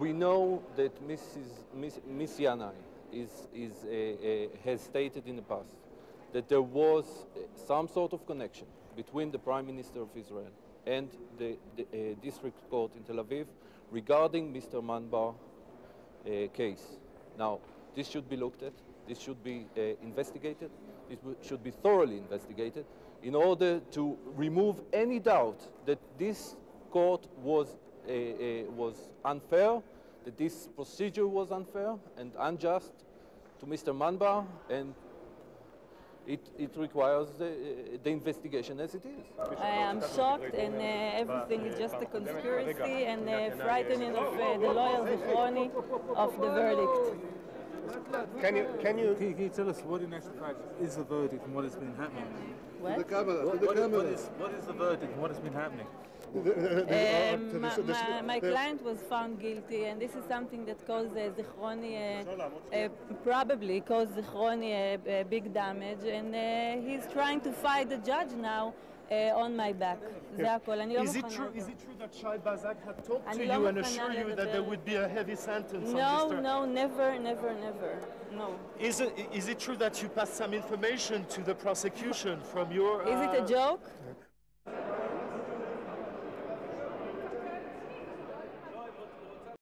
We know that Ms. Yanai has stated in the past that there was some sort of connection between the Prime Minister of Israel and the District Court in Tel Aviv regarding Mr. Manbar case. Now, this should be looked at, this should be investigated, this should be thoroughly investigated in order to remove any doubt that this court was unfair, that this procedure was unfair and unjust to Mr. Manbar, and it requires the investigation as it is. I am shocked, and everything is just a conspiracy, and frightening of the loyal Zichroni of the verdict. Can you tell us what in actual fact is the verdict and what has been happening? What? What is the verdict and what has been happening? My client was found guilty, and this is something that caused Zichroni, probably caused Zichroni a big damage, and he's trying to fight the judge now on my back. Is it true that Shai Bazak had talked to you and assured you that there would be a heavy sentence? No, never. No. Is it true that you passed some information to the prosecution from your... Is it a joke?